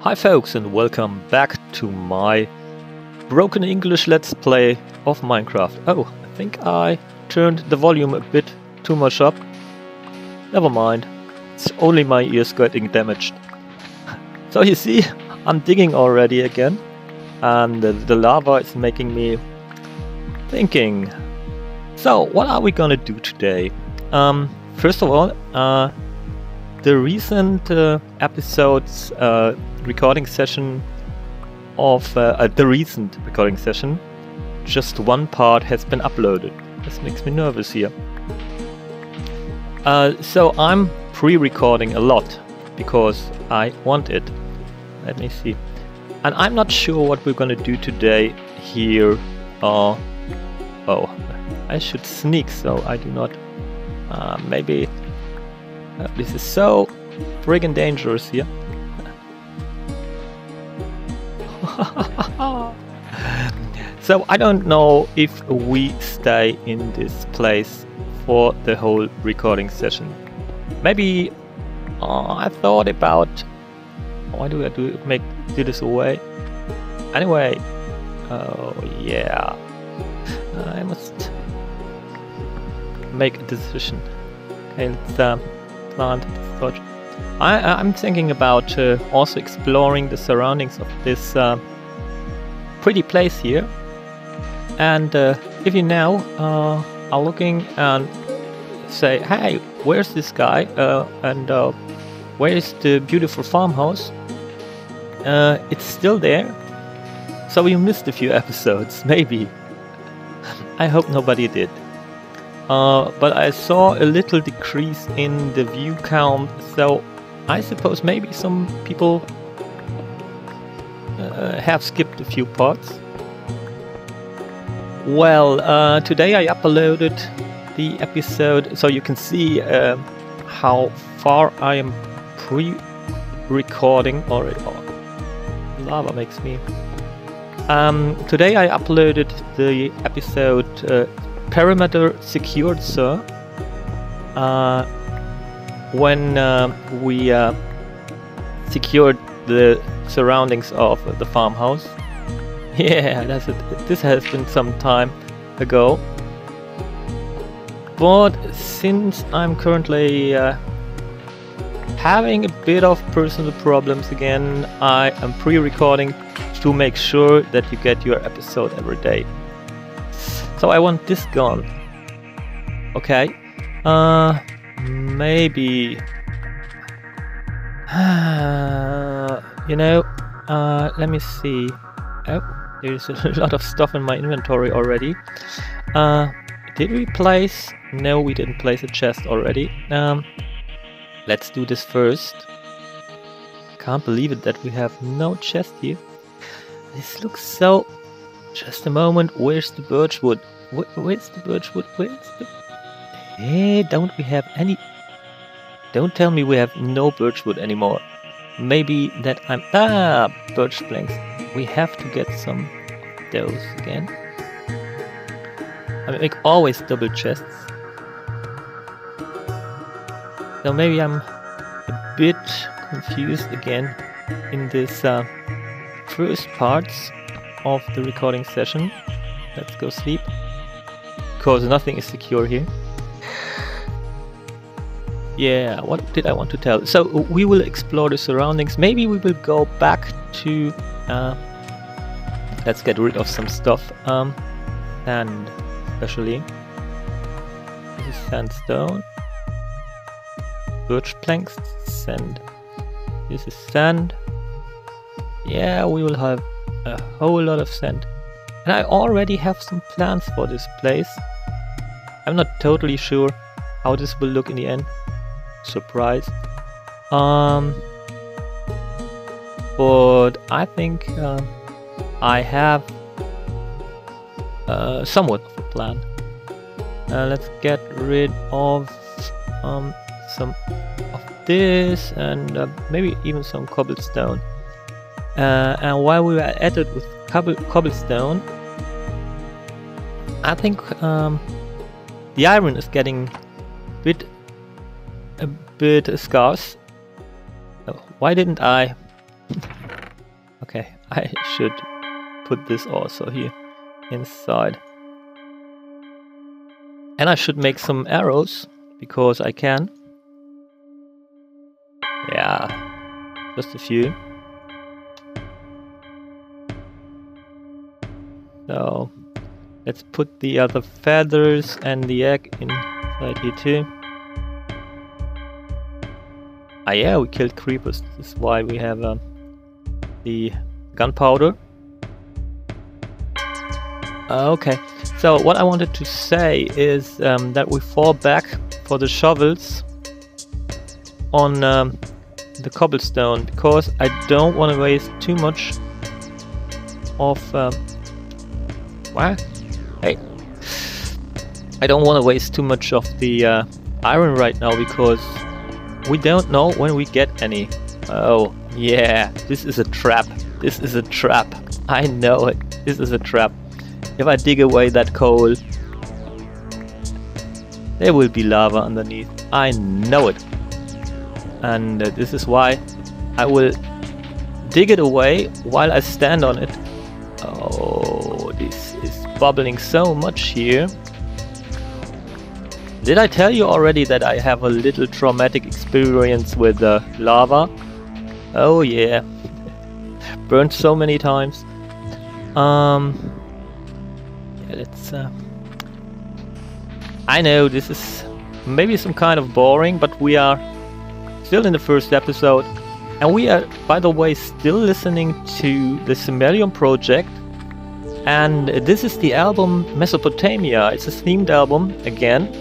Hi folks, and welcome back to my broken English let's play of Minecraft. Oh, I think I turned the volume a bit too much up. Never mind, it's only my ears getting damaged. So you see, I'm digging already again, and the lava is making me thinking. So what are we gonna do today? First of all, the recent episodes recording session of the recent recording session, just one part has been uploaded. This makes me nervous here. So I'm pre-recording a lot because I want it. Let me see. And I'm not sure what we're gonna do today here. Oh, I should sneak so I do not. Maybe this is so friggin' dangerous here. So I don't know if we stay in this place for the whole recording session. Maybe I thought about why do I do this away? Anyway, oh yeah, I must make a decision. Okay, let's plant storage. I'm thinking about also exploring the surroundings of this pretty place here. And if you now are looking and say, hey, where's this guy? And where is the beautiful farmhouse? It's still there. So you missed a few episodes, maybe. I hope nobody did. But I saw a little decrease in the view count, so I suppose maybe some people have skipped a few parts. Well, today I uploaded the episode, so you can see how far I am pre-recording already. Oh, lava makes me. Today I uploaded the episode Perimeter Secured, Sir. When we secured the surroundings of the farmhouse. Yeah, that's it. This has been some time ago. But since I'm currently having a bit of personal problems again, I am pre-recording to make sure that you get your episode every day. So I want this gone. Okay. Maybe. You know, let me see. Oh, there's a lot of stuff in my inventory already. Did we place? No, we didn't place a chest already. Let's do this first. Can't believe it that we have no chest here. This looks so... Just a moment, where's the birchwood? Where's the birchwood? Hey, don't we have any... Don't tell me we have no birchwood anymore. Maybe that I'm... Ah, birch planks. We have to get some of those again. I make always double chests. So maybe I'm a bit confused again in this first parts of the recording session. Let's go sleep, because nothing is secure here. Yeah, what did I want to tell? So we will explore the surroundings. Maybe we will go back to... let's get rid of some stuff. Sand, especially. This is sandstone. Birch planks. Sand. This is sand. Yeah, we will have a whole lot of sand, and I already have some plans for this place. I'm not totally sure how this will look in the end. Surprise. But I think I have somewhat of a plan. Let's get rid of some of this, and maybe even some cobblestone. And while we were at it with cobblestone, I think the iron is getting a bit scarce. Why didn't I Okay, I should put this also here inside. And I should make some arrows, because I can. Yeah, just a few. So, let's put the other feathers and the egg inside here too. Ah yeah, we killed creepers, this is why we have the gunpowder. Okay, so what I wanted to say is that we fall back for the shovels on the cobblestone, because I don't want to waste too much of... what? Hey, I don't want to waste too much of the iron right now, because we don't know when we get any. Oh yeah, this is a trap. This is a trap. I know it. This is a trap. If I dig away that coal, there will be lava underneath. I know it. And this is why I will dig it away while I stand on it. Oh, this is bubbling so much here. Did I tell you already that I have a little traumatic experience with lava? Oh yeah, burned so many times. Yeah, let's. I know this is maybe some kind of boring, but we are still in the first episode, and we are, by the way, still listening to the Cimelium Project. And this is the album Mesopotamia. It's a themed album again.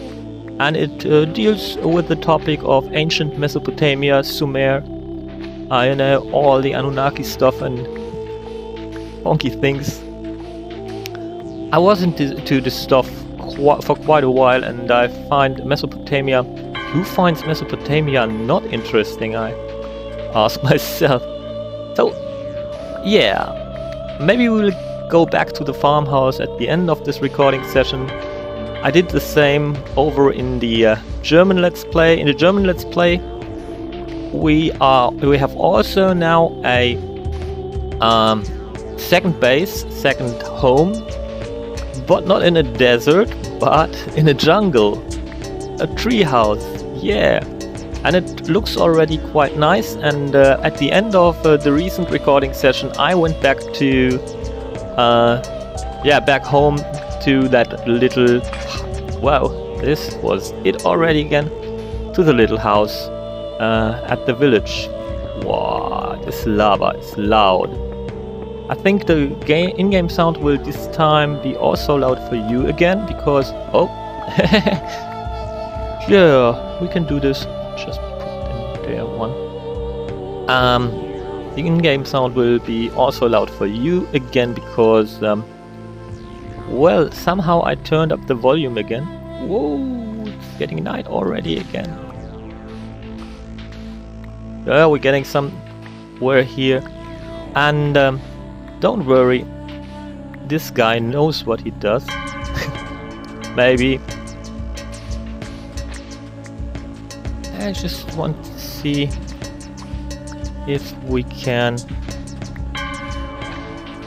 And it deals with the topic of ancient Mesopotamia, Sumer, you know, all the Anunnaki stuff and funky things. I was into this stuff for quite a while, and I find Mesopotamia... Who finds Mesopotamia not interesting, I ask myself. So, yeah, maybe we'll go back to the farmhouse at the end of this recording session. I did the same over in the German Let's Play. In the German Let's Play, we have also now a second base, second home, but not in a desert, but in a jungle, a tree house. Yeah, and it looks already quite nice. And at the end of the recent recording session, I went back to, yeah, back home to that little. Wow, this was it already again, to the little house at the village. Wow, this lava is loud. I think the in-game sound will this time be also loud for you again, because, oh, yeah, we can do this. Just put in there one. The in-game sound will be also loud for you again, because well, somehow I turned up the volume again. Whoa, it's getting night already again. Yeah, we're getting somewhere here. And don't worry, this guy knows what he does. Maybe. I just want to see if we can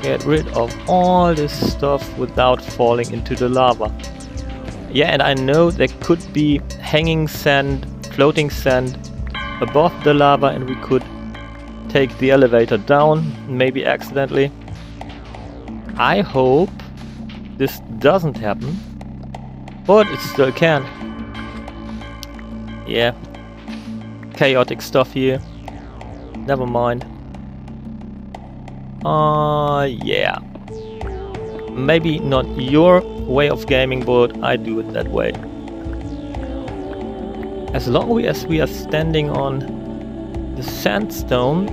get rid of all this stuff without falling into the lava. Yeah, and I know there could be hanging sand, floating sand above the lava, and we could take the elevator down, maybe accidentally. I hope this doesn't happen, but it still can. Yeah, chaotic stuff here. Never mind. Yeah, maybe not your way of gaming, but I do it that way. As long as we are standing on the sandstone,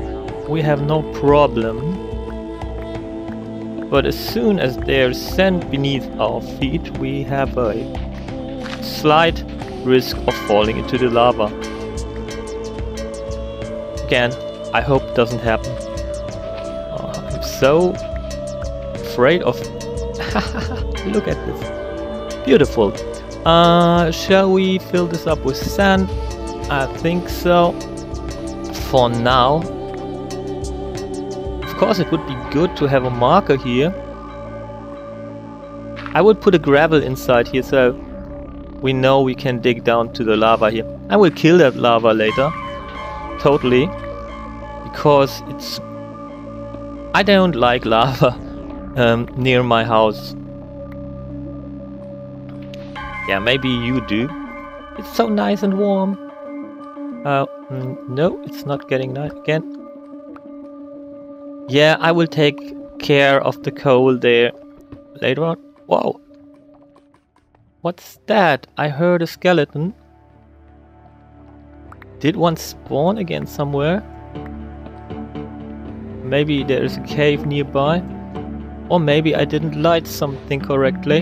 we have no problem. But as soon as there's sand beneath our feet, we have a slight risk of falling into the lava. Again, I hope it doesn't happen. So afraid of. Look at this, beautiful. Shall we fill this up with sand? I think so for now. Of course it would be good to have a marker here. I would put a gravel inside here so we know we can dig down to the lava here. I will kill that lava later, totally, because it's... I don't like lava near my house. Yeah, maybe you do. It's so nice and warm. No, it's not getting nice again. Yeah, I will take care of the coal there later on. Whoa! What's that? I heard a skeleton. Did one spawn again somewhere? Maybe there is a cave nearby. Or maybe I didn't light something correctly.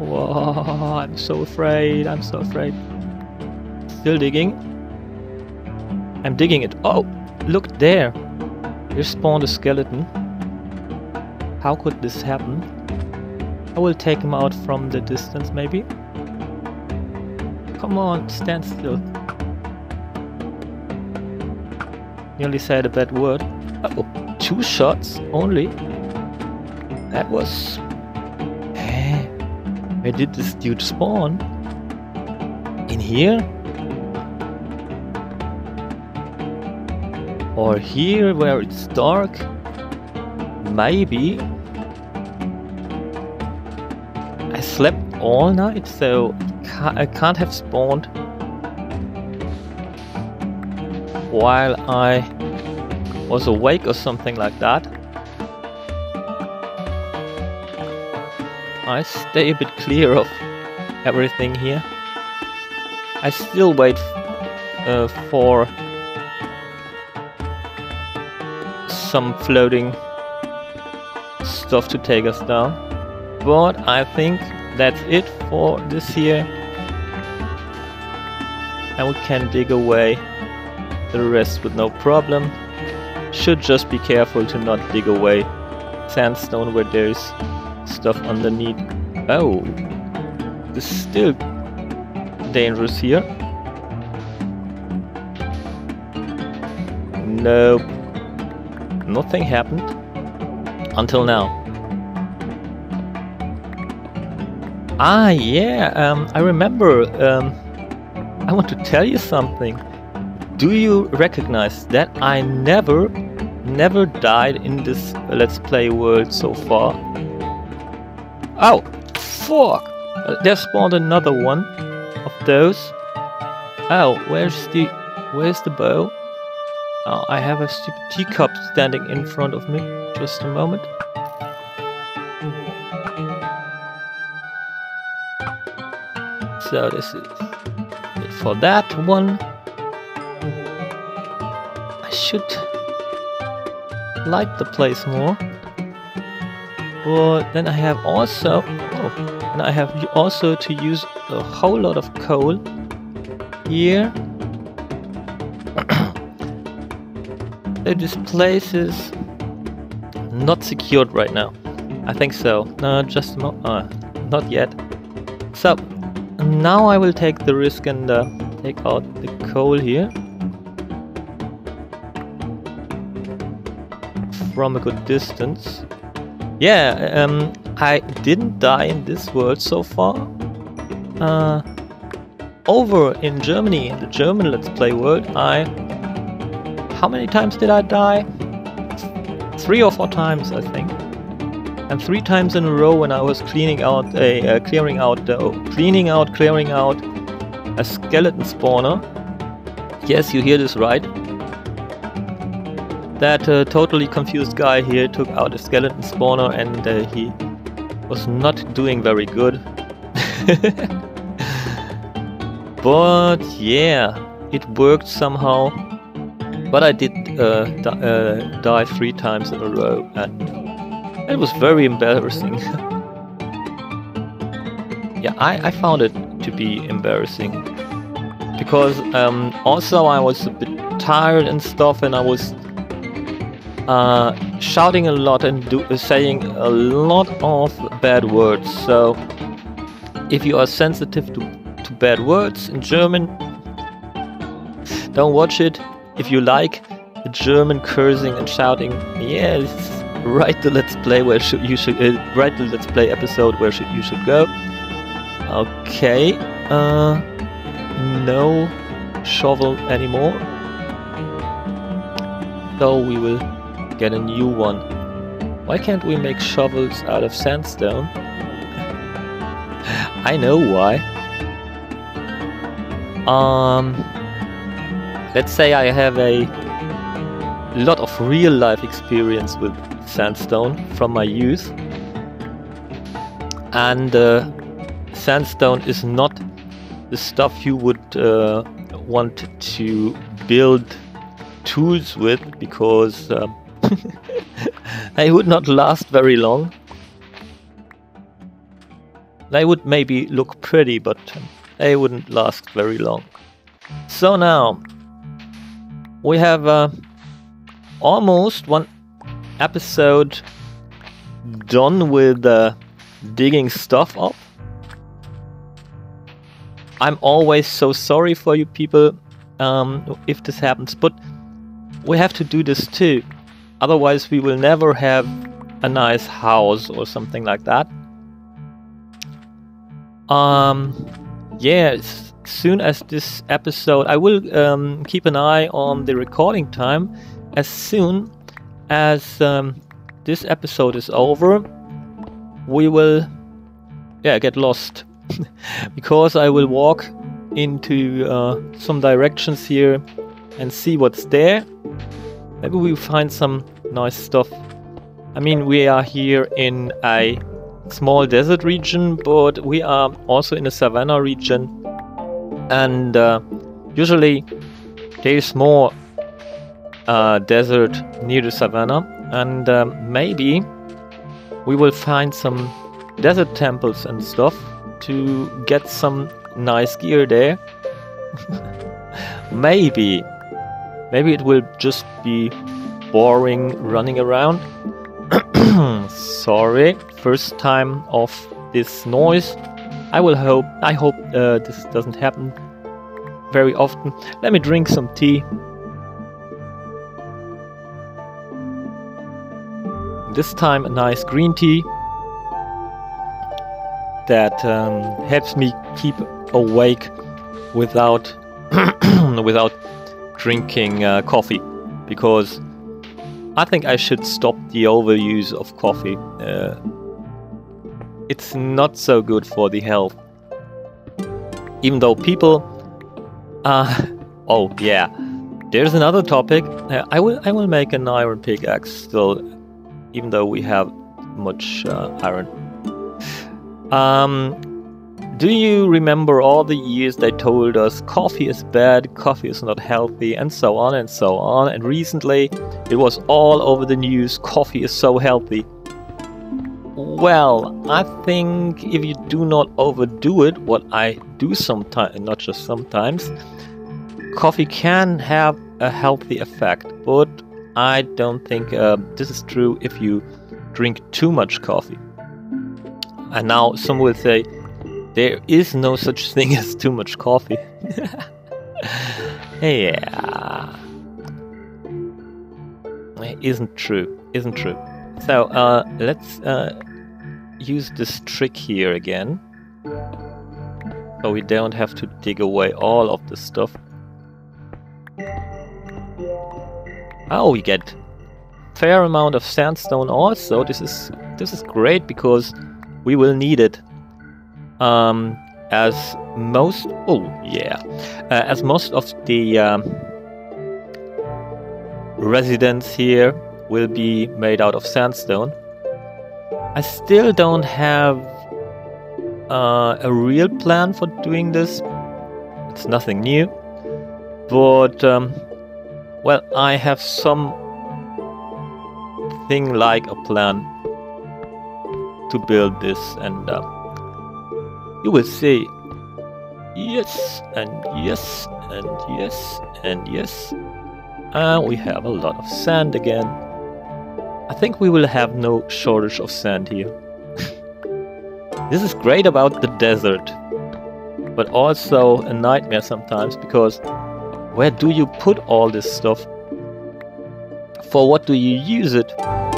Whoa, I'm so afraid, I'm so afraid. Still digging. I'm digging it. Oh, look there. Here spawned a skeleton. How could this happen? I will take him out from the distance maybe. Come on, stand still. Nearly said a bad word. Oh, 2 shots only. That was... Where did this dude spawn? In here? Or here where it's dark? Maybe. I slept all night, so I can't have spawned while I was awake or something like that. I stay a bit clear of everything here. I still wait for some floating stuff to take us down. But I think that's it for this year. And we can dig away the rest with no problem. Should just be careful to not dig away sandstone where there's stuff underneath. Oh, this is still dangerous here. Nope, nothing happened until now. Ah, yeah, I remember. I want to tell you something. Do you recognize that I never died in this Let's Play world so far? Oh, fuck! There spawned another one of those. Oh, where's the bow? Oh, I have a stupid teacup standing in front of me. Just a moment. So this is it for that one. I should light the place more. But then I have also, to use a whole lot of coal here. This place is not secured right now. I think so. No, just not yet. So now I will take the risk and take out the coal here from a good distance. Yeah, I didn't die in this world so far. Over in Germany, in the German Let's Play world, how many times did I die? 3 or 4 times, I think. And 3 times in a row when I was clearing out a skeleton spawner. Yes, you hear this right. That totally confused guy here took out a skeleton spawner and he was not doing very good. But yeah, it worked somehow. But I did die 3 times in a row and it was very embarrassing. Yeah, I found it to be embarrassing. Because also I was a bit tired and stuff, and I was shouting a lot and saying a lot of bad words. So if you are sensitive to bad words in German, don't watch it. If you like, the German cursing and shouting. Yes, write the let's play where write the let's play episode where you should go. Okay, no shovel anymore. So we will get a new one. Why can't we make shovels out of sandstone? I know why. Let's say I have a lot of real life experience with sandstone from my youth, and sandstone is not the stuff you would want to build tools with, because I would not last very long. They would maybe look pretty, but they wouldn't last very long. So now we have almost one episode done with digging stuff up. I'm always so sorry for you people if this happens, but we have to do this too. Otherwise we will never have a nice house or something like that. Yeah, as soon as this episode, I will keep an eye on the recording time. As soon as this episode is over, we will get lost. Because I will walk into some directions here and see what's there. Maybe we'll find some nice stuff. I mean, we are here in a small desert region, but we are also in a savanna region, and usually there's more desert near the savanna, and maybe we will find some desert temples and stuff to get some nice gear there. Maybe it will just be boring running around. Sorry, first time of this noise. I hope this doesn't happen very often. Let me drink some tea. This time a nice green tea that helps me keep awake without drinking coffee, because I think I should stop the overuse of coffee. It's not so good for the health. Even though people... oh yeah, there's another topic. I will make an iron pickaxe still, even though we have much iron. Do you remember all the years they told us coffee is bad, coffee is not healthy, and so on and so on? And recently it was all over the news, coffee is so healthy. Well, I think if you do not overdo it, what I do sometimes, not just sometimes, coffee can have a healthy effect. But I don't think this is true if you drink too much coffee. And now some will say, there is no such thing as too much coffee. Yeah. It isn't true. Isn't true. So let's use this trick here again. So we don't have to dig away all of the stuff. Oh, we get fair amount of sandstone also. This is great, because we will need it. As most of the residents here will be made out of sandstone. I still don't have a real plan for doing this. It's nothing new, but well, I have some thing like a plan to build this, and you will see. Yes, and yes, and yes, and yes. And we have a lot of sand again. I think we will have no shortage of sand here. This is great about the desert, but also a nightmare sometimes, because where do you put all this stuff? for what do you use it?